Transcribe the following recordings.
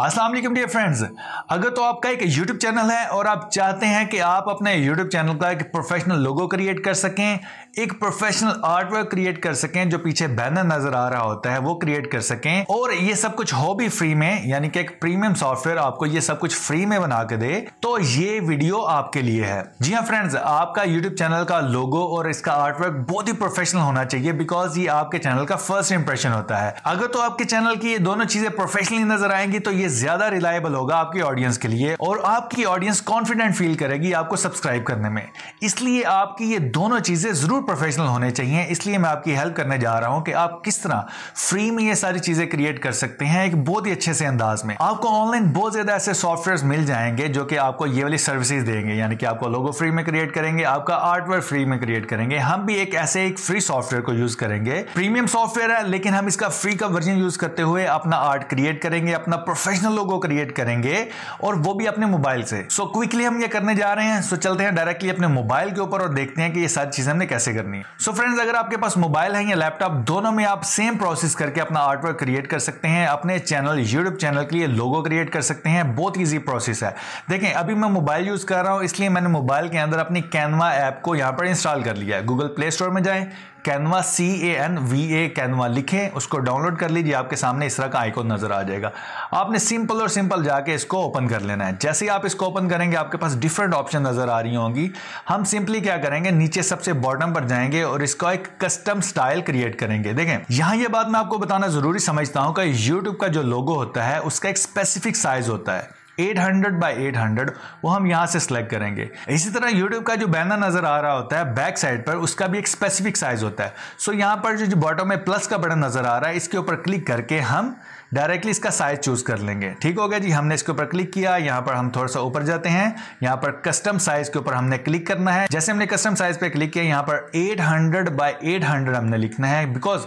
अस्सलाम वालेकुम dear friends, अगर तो आपका एक YouTube चैनल है और आप चाहते हैं कि आप अपने YouTube चैनल का एक प्रोफेशनल लोगो क्रिएट कर सकें, एक प्रोफेशनल आर्टवर्क क्रिएट कर सकें, जो पीछे बैनर नजर आ रहा होता है वो क्रिएट कर सकें, और ये सब कुछ हो भी फ्री में, यानी कि एक प्रीमियम सॉफ्टवेयर आपको ये सब कुछ फ्री में बना के दे, तो ये वीडियो आपके लिए है। जी हाँ फ्रेंड्स, आपका यूट्यूब चैनल का लोगो और इसका आर्टवर्क बहुत ही प्रोफेशनल होना चाहिए, बिकॉज ये आपके चैनल का फर्स्ट इंप्रेशन होता है। अगर तो आपके चैनल की ये दोनों चीजें प्रोफेशनली नजर आएंगी तो ये ज्यादा रिलायबल होगा आपकी ऑडियंस के लिए, और आपकी ऑडियंस कॉन्फिडेंट फील करेगी आपको सब्सक्राइब करने में। इसलिए आपकी ये दोनों चीजें जरूर प्रोफेशनल होने चाहिए। इसलिए मैं आपकी हेल्प करने जा रहा हूं कि आप किस तरह फ्री में ये सारी चीजें क्रिएट कर सकते हैं एक बहुत ही अच्छे से अंदाज में। आपको ऑनलाइन बहुत ज्यादा ऐसे सॉफ्टवेयर मिल जाएंगे जो कि आपको ये वाली सर्विसेज देंगे, यानी कि आपको लोगो फ्री में क्रिएट करेंगे, आपका आर्टवर्क फ्री में क्रिएट करेंगे। हम भी एक ऐसे एक फ्री सॉफ्टवेयर को यूज करेंगे, प्रीमियम सॉफ्टवेयर है लेकिन हम इसका फ्री का वर्जन यूज करते हुए अपना आर्ट क्रिएट करेंगे, अपना प्रोफेशनल लोगो क्रिएट करेंगे, और वो भी अपने मोबाइल से। सो क्विकली हम ये करने जा रहे हैं। सो चलते हैं डायरेक्टली अपने मोबाइल के ऊपर और देखते हैं कि ये सारी चीजें हमने कैसे करनी है। सो फ्रेंड्स, अगर आपके पास मोबाइल है या लैपटॉप, दोनों में आप सेम प्रोसेस करके अपना आर्टवर्क क्रिएट कर सकते हैं, अपने चैनल यूट्यूब चैनल के लिए लोगो क्रिएट कर सकते हैं। बहुत ईजी प्रोसेस है। देखें, अभी मैं मोबाइल यूज कर रहा हूं, इसलिए मैंने मोबाइल के अंदर अपनी कैनवा ऐप को यहां पर इंस्टॉल कर लिया है। गूगल प्ले स्टोर में जाएं, कैनवा CANVA कैनवा लिखें, उसको डाउनलोड कर लीजिए। आपके सामने इस तरह का आइकॉन नजर आ जाएगा। आपने सिंपल और सिंपल जाके इसको ओपन कर लेना है। जैसे ही आप इसको ओपन करेंगे आपके पास डिफरेंट ऑप्शन नजर आ रही होंगी। हम सिंपली क्या करेंगे, नीचे सबसे बॉटम पर जाएंगे और इसका एक कस्टम स्टाइल क्रिएट करेंगे। देखें, यहां ये बात मैं आपको बताना जरूरी समझता हूं कि यूट्यूब का जो लोगो होता है उसका एक स्पेसिफिक साइज होता है 800 by 800, वो हम यहां से सिलेक्ट करेंगे। इसी तरह YouTube का जो बैनर नजर आ रहा होता है बैक साइड पर, उसका भी एक स्पेसिफिक साइज होता है। सो यहां पर जो बॉटम में प्लस का बटन नजर आ रहा है, इसके ऊपर क्लिक करके हम डायरेक्टली इसका साइज चूज कर लेंगे। ठीक हो गया जी, हमने इसके ऊपर क्लिक किया। यहां पर हम थोड़ा सा ऊपर जाते हैं, यहां पर कस्टम साइज के ऊपर हमने क्लिक करना है। जैसे हमने कस्टम साइज पे क्लिक किया, यहां पर 800 by 800 हमने लिखना है, बिकॉज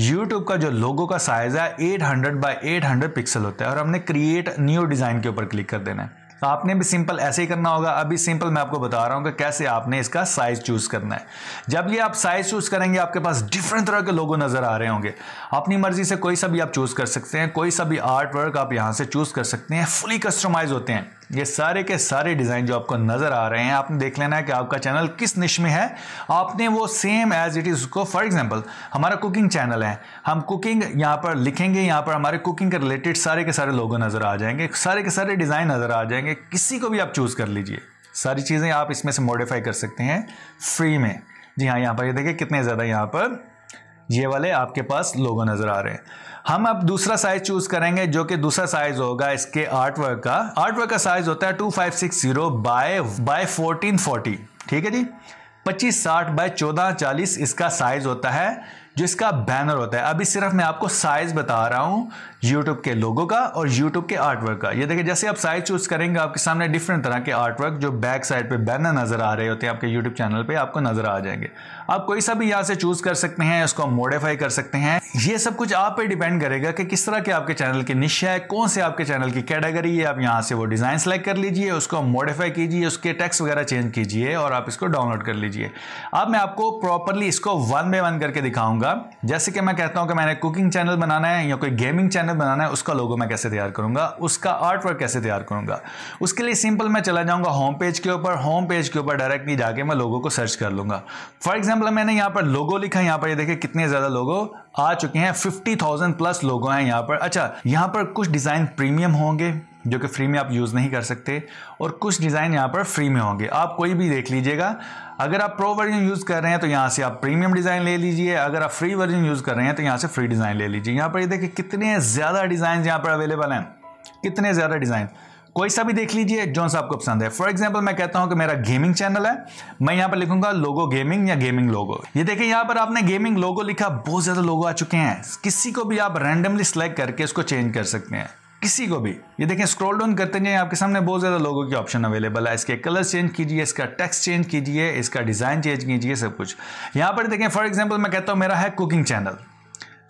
YouTube का जो लोगो का साइज है 800 बाय 800 पिक्सल होता है। और हमने क्रिएट न्यू डिजाइन के ऊपर क्लिक कर देना है। आपने भी सिंपल ऐसे ही करना होगा। अभी सिंपल मैं आपको बता रहा हूं कि कैसे आपने इसका साइज चूज करना है। जब ये आप साइज चूज करेंगे आपके पास डिफरेंट तरह के लोगो नजर आ रहे होंगे। अपनी मर्जी से कोई सा भी आप चूज कर सकते हैं, कोई सा भी आर्टवर्क आप यहां से चूज कर सकते हैं। फुली कस्टमाइज होते हैं ये सारे के सारे डिजाइन जो आपको नजर आ रहे हैं। आपने देख लेना है कि आपका चैनल किस निश में है, आपने वो सेम एज इट इज उसको, फॉर एग्जांपल हमारा कुकिंग चैनल है, हम कुकिंग यहाँ पर लिखेंगे, यहाँ पर हमारे कुकिंग के रिलेटेड सारे के सारे लोगो नजर आ जाएंगे, सारे के सारे डिजाइन नजर आ जाएंगे। किसी को भी आप चूज कर लीजिए, सारी चीजें आप इसमें से मॉडिफाई कर सकते हैं फ्री में। जी हाँ, यहाँ पर ये देखिए कितने ज्यादा यहाँ पर ये वाले आपके पास लोगो नजर आ रहे हैं। हम अब दूसरा साइज चूज करेंगे, जो कि दूसरा साइज होगा इसके आर्टवर्क का। आर्टवर्क का साइज होता है 2560 by 1440, ठीक है जी। 2560 by 1440 इसका साइज होता है जो इसका बैनर होता है। अभी सिर्फ मैं आपको साइज बता रहा हूं YouTube के लोगो का और YouTube के आर्टवर्क का। ये देखिए, जैसे आप साइज चूज करेंगे आपके सामने डिफरेंट तरह के आर्टवर्क जो बैक साइड पे बैनर नजर आ रहे होते हैं आपके YouTube चैनल पे आपको नजर आ जाएंगे। आप कोई सा भी यहां से चूज कर सकते हैं, उसको मॉडिफाई कर सकते हैं। ये सब कुछ आप पे डिपेंड करेगा कि किस तरह के आपके चैनल की निश है, कौन से आपके चैनल की कैटेगरी है। आप यहाँ से वो डिजाइन सेलेक्ट कर लीजिए, उसको मॉडिफाई कीजिए, उसके टेक्स्ट वगैरह चेंज कीजिए और आप इसको डाउनलोड कर लीजिए। अब मैं आपको प्रॉपरली इसको 1 by 1 करके दिखाऊंगा। जैसे कि मैं कहता हूं कि मैंने कुकिंग चैनल बनाना है या कोई गेमिंग चैनल बनाना है, उसका लोगो मैं कैसे तैयार करूंगा, उसका आर्टवर्क कैसे तैयार करूंगा। उसके लिए सिंपल मैं चला जाऊंगा होम पेज के ऊपर। होम पेज के ऊपर डायरेक्टली जाके मैं लोगो को सर्च कर लूंगा। फॉर एग्जांपल मैंने यहां पर लोगो लिखा, यहां पर ये देखिए कितने ज्यादा लोगो आ चुके हैं, 50,000+ लोगो हैं यहां पर। अच्छा, यहां पर कुछ डिजाइन प्रीमियम होंगे जो कि फ्री में आप यूज नहीं कर सकते, और कुछ डिजाइन यहाँ पर फ्री में होंगे। आप कोई भी देख लीजिएगा। अगर आप प्रो वर्जन यूज कर रहे हैं तो यहाँ से आप प्रीमियम डिजाइन ले लीजिए, अगर आप फ्री वर्जन यूज कर रहे हैं तो यहाँ से फ्री डिजाइन ले लीजिए। यहाँ पर ये देखिए कितने ज्यादा डिजाइन यहाँ पर अवेलेबल हैं, कितने ज्यादा डिजाइन। कोई सा भी देख लीजिए जो सा आपको पसंद है। फॉर एग्जांपल मैं कहता हूं कि मेरा गेमिंग चैनल है, मैं यहां पर लिखूंगा लोगो गेमिंग या गेमिंग लोगो। ये देखें, यहां पर आपने गेमिंग लोगो लिखा, बहुत ज्यादा लोगो आ चुके हैं। किसी को भी आप रैंडमली सिलेक्ट करके उसको चेंज कर सकते हैं, किसी को भी। ये देखें, स्क्रॉल डाउन करते जाएं, आपके सामने बहुत ज्यादा लोगों के ऑप्शन अवेलेबल है। इसके कलर चेंज कीजिए, इसका टेक्स्ट चेंज कीजिए, इसका डिजाइन चेंज कीजिए, सब कुछ। यहां पर देखें, फॉर एग्जांपल मैं कहता हूं मेरा है कुकिंग चैनल।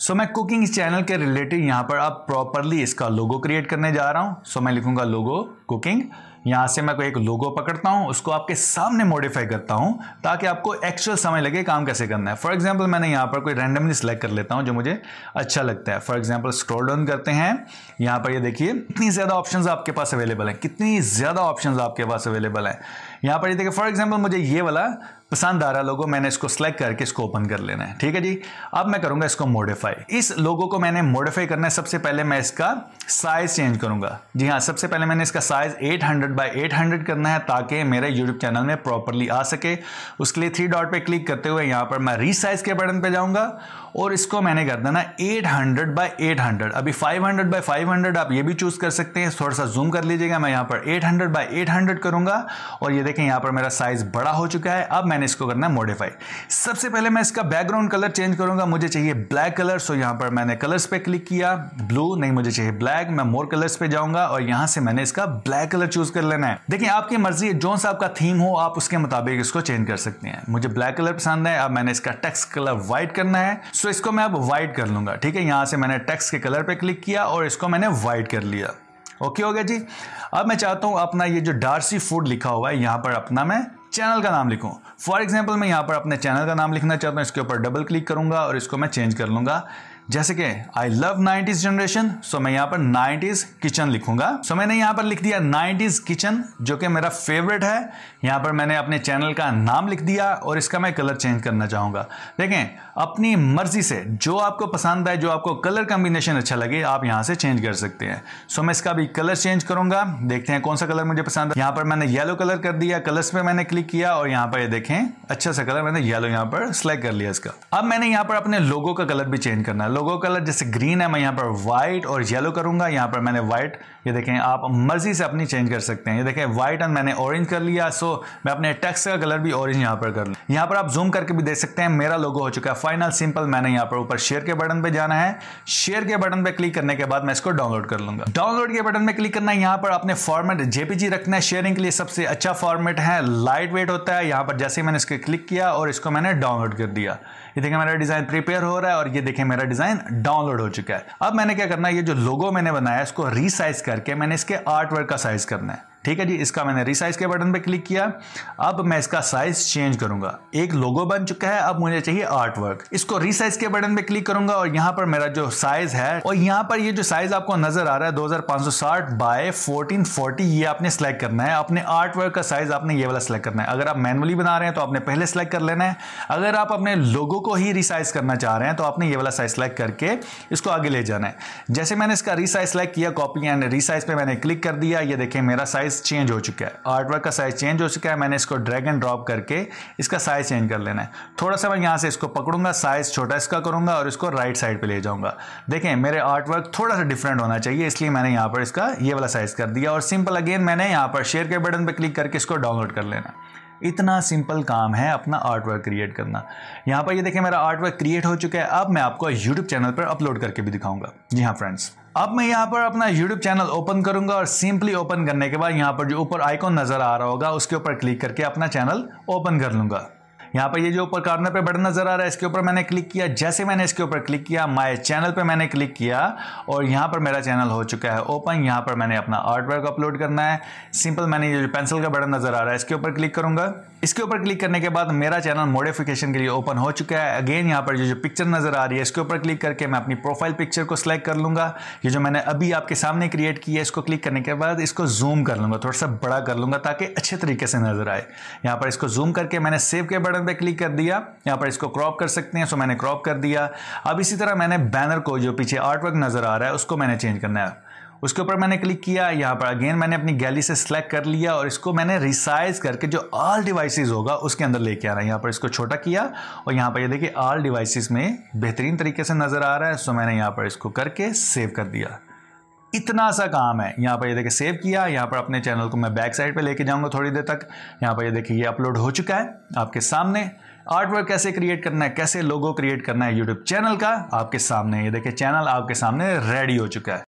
सो मैं कुकिंग चैनल के रिलेटेड यहां पर आप प्रॉपरली इसका लोगो क्रिएट करने जा रहा हूं। सो मैं लिखूंगा लोगो कुकिंग। यहाँ से मैं कोई एक लोगो पकड़ता हूँ, उसको आपके सामने मॉडिफाई करता हूँ ताकि आपको एक्चुअल समझ लगे काम कैसे करना है। फॉर एग्जाम्पल मैंने यहाँ पर कोई रैंडमली सिलेक्ट कर लेता हूँ जो मुझे अच्छा लगता है। फॉर एग्जाम्पल स्क्रॉल डाउन करते हैं, यहाँ पर ये देखिए कितनी ज़्यादा ऑप्शंस आपके पास अवेलेबल हैं, कितनी ज़्यादा ऑप्शंस आपके पास अवेलेबल हैं। यहाँ पर ये देखिए फॉर एग्जाम्पल मुझे ये वाला पसंद आ रहा लोगो, मैंने इसको सेलेक्ट करके इसको ओपन कर लेना है। ठीक है जी, अब मैं करूंगा इसको मॉडिफाई। इस लोगो को मैंने मॉडिफाई करना है, सबसे पहले मैं इसका साइज चेंज करूंगा। जी हाँ, सबसे पहले मैंने इसका साइज 800 by 800 करना है ताकि मेरे यूट्यूब चैनल में प्रॉपरली आ सके। उसके लिए 3 डॉट पे क्लिक करते हुए यहाँ पर मैं रीसाइज के बटन पर जाऊँगा और इसको मैंने कर देना 800 by 800। अभी 500 by 500 आप ये भी चूज़ कर सकते हैं, थोड़ा सा जूम कर लीजिएगा। मैं यहाँ पर 800 by 800 करूँगा और ये देखें यहाँ पर मेरा साइज़ बड़ा हो चुका है। अब मैंने इसको करना है मॉडिफाई। सबसे पहले मैं इसका बैकग्राउंड कलर चेंज करूंगा, मुझे चाहिए ब्लैक कलर। सो यहाँ पर मैंने कलर्स पे क्लिक किया, ब्लू नहीं मुझे चाहिए ब्लैक। मैं मोर कलर्स पे जाऊंगा और यहाँ से मैंने इसका ब्लैक कलर चूज कर लेना है। देखिए आपकी मर्जी है, जो सा आपका थीम हो आप उसके मुताबिक इसको चेंज कर सकते हैं। मुझे ब्लैक कलर पसंद है। अब मैंने इसका टेक्स्ट कलर व्हाइट करना है, सो इसको मैं अब व्हाइट कर लूंगा। ठीक है, यहाँ से मैंने टेक्स्ट के कलर पर क्लिक किया और इसको मैंने व्हाइट कर लिया। ओके हो गया जी। अब मैं चाहता हूँ अपना ये जो डार्सी फूड लिखा हुआ है यहाँ पर अपना मैं चैनल का नाम लिखूं। फॉर एग्जाम्पल मैं यहाँ पर अपने चैनल का नाम लिखना चाहता हूँ, इसके ऊपर डबल क्लिक करूंगा और इसको मैं चेंज कर लूंगा। जैसे कि I love 90s generation, so मैं यहाँ पर 90s किचन लिखूंगा। सो मैंने यहाँ पर लिख दिया 90s किचन जो कि मेरा फेवरेट है। यहाँ पर मैंने अपने चैनल का नाम लिख दिया और इसका मैं कलर चेंज करना चाहूँगा। देखें अपनी मर्जी से जो आपको पसंद आए, जो आपको कलर कॉम्बिनेशन अच्छा लगे आप यहाँ से चेंज कर सकते हैं। सो मैं इसका भी कलर चेंज करूँगा, देखते हैं कौन सा कलर मुझे पसंद है। यहाँ पर मैंने येलो कलर कर दिया, कलर्स पर मैंने क्लिक किया और यहाँ पर ये देखें अच्छा सा कलर मैंने येलो यहाँ पर सेलेक्ट कर लिया इसका। अब मैंने यहाँ पर अपने लोगो का कलर भी चेंज करना है। लोगो कलर जैसे ग्रीन है, मैं यहाँ पर व्हाइट और येलो करूंगा। यहाँ पर मैंने व्हाइट, ये देखें आप मर्जी से अपनी चेंज कर सकते हैं। ये देखें व्हाइट और मैंने ऑरेंज कर लिया। सो मैं अपने टेक्स्ट का कलर भी ऑरेंज यहाँ पर कर लूँ। यहाँ पर आप जूम करके भी देख सकते हैं मेरा लोगो हो चुका है फाइनल सिंपल। मैंने यहाँ पर ऊपर शेयर के बटन पर जाना है, शेयर के बटन पर क्लिक करने के बाद मैं इसको डाउनलोड कर लूंगा। डाउनलोड के बटन पर क्लिक करना है, यहाँ पर अपने फॉर्मेट जेपीजी रखना है। शेयरिंग के लिए सबसे अच्छा फॉर्मेट है, लाइट वेट होता है। यहाँ पर जैसे मैंने इसको क्लिक किया और इसको मैंने डाउनलोड कर दिया। ये देखें मेरा डिजाइन प्रिपेयर हो रहा है और ये देखें मेरा डिजाइन डाउनलोड हो चुका है। अब मैंने क्या करना है, ये जो लोगो मैंने बनाया इसको रीसाइज करके मैंने इसके आर्ट वर्क का साइज करना है। ठीक है जी, इसका मैंने रिसाइज के बटन पे क्लिक किया। अब मैं इसका साइज चेंज करूंगा। एक लोगो बन चुका है, अब मुझे चाहिए आर्ट वर्क। इसको रिसाइज के बटन पे क्लिक करूंगा और यहाँ पर मेरा जो साइज है और यहाँ पर ये जो साइज आपको नजर आ रहा है 2560 by 1440, ये आपने सेलेक्ट करना है। अपने आर्ट वर्क का साइज आपने ये वाला सेलेक्ट करना है। अगर आप मैनुअली बना रहे हैं तो आपने पहले सेलेक्ट कर लेना है। अगर आप अपने लोगो को ही रिसाइज करना चाह रहे हैं तो आपने ये वाला साइज सेलेक्ट करके इसको आगे ले जाना है। जैसे मैंने इसका रिसाइज सेलेक्ट किया, कॉपी एंड रिसाइज पे मैंने क्लिक कर दिया। ये देखें मेरा साइज चेंज हो चुका है, आर्टवर्क का साइज चेंज हो चुका है। मैंने इसको ड्रैग एंड ड्रॉप करके इसका साइज चेंज कर लेना है। थोड़ा सा मैं यहाँ से इसको पकड़ूंगा, साइज छोटा इसका करूंगा और इसको राइट साइड पे ले जाऊंगा। देखें मेरे आर्टवर्क थोड़ा सा डिफरेंट होना चाहिए, इसलिए मैंने यहाँ पर इसका ये वाला साइज कर दिया और सिंपल अगेन मैंने यहाँ पर शेयर के बटन पर क्लिक करके इसको डाउनलोड कर लेना। इतना सिंपल काम है अपना आर्टवर्क क्रिएट करना। यहाँ पर ये देखें मेरा आर्टवर्क क्रिएट हो चुका है। अब मैं आपको यूट्यूब चैनल पर अपलोड करके भी दिखाऊंगा। जी हाँ फ्रेंड्स, अब मैं यहाँ पर अपना YouTube चैनल ओपन करूंगा और सिंपली ओपन करने के बाद यहाँ पर जो ऊपर आइकॉन नजर आ रहा होगा उसके ऊपर क्लिक करके अपना चैनल ओपन कर लूंगा। यहाँ पर ये जो ऊपर कॉर्नर पे बटन नजर आ रहा है इसके ऊपर मैंने क्लिक किया। जैसे मैंने इसके ऊपर क्लिक किया, माय चैनल पे मैंने क्लिक किया और यहाँ पर मेरा चैनल हो चुका है ओपन। यहाँ पर मैंने अपना आर्टवर्क अपलोड करना है। सिंपल मैंने ये जो पेंसिल का बटन नजर आ रहा है इसके ऊपर क्लिक करूंगा। इसके ऊपर क्लिक करने के बाद मेरा चैनल मॉडिफिकेशन के लिए ओपन हो चुका है। अगेन यहाँ पर जो पिक्चर नजर आ रही है इसके ऊपर क्लिक करके मैं अपनी प्रोफाइल पिक्चर को सिलेक्ट कर लूंगा। ये जो मैंने अभी आपके सामने क्रिएट की है इसको क्लिक करने के बाद इसको जूम कर लूंगा, थोड़ा सा बड़ा कर लूंगा ताकि अच्छे तरीके से नजर आए। यहाँ पर इसको जूम करके मैंने सेव के बटन पे क्लिक कर दिया। यहाँ पर इसको क्रॉप कर सकते हैं, सो मैंने क्रॉप कर दिया। अब इसी तरह मैंने बैनर को जो पीछे आर्टवर्क नजर आ रहा है उसको मैंने चेंज करना है। उसके ऊपर मैंने क्लिक किया, यहाँ पर अगेन मैंने अपनी गैली से सिलेक्ट कर लिया और इसको मैंने रिसाइज करके जो ऑल डिवाइसेस होगा उसके अंदर लेके आना है। यहाँ पर इसको छोटा किया और यहाँ पर ये देखिए ऑल डिवाइसेस में बेहतरीन तरीके से नजर आ रहा है। सो मैंने यहाँ पर इसको करके सेव कर दिया। इतना सा काम है। यहाँ पर ये देखिए सेव किया। यहाँ पर अपने चैनल को मैं बैक साइड पे लेके जाऊंगा थोड़ी देर तक। यहाँ पर ये देखिए ये अपलोड हो चुका है आपके सामने। आर्टवर्क कैसे क्रिएट करना है, कैसे लोगो क्रिएट करना है यूट्यूब चैनल का, आपके सामने ये देखिए चैनल आपके सामने रेडी हो चुका है।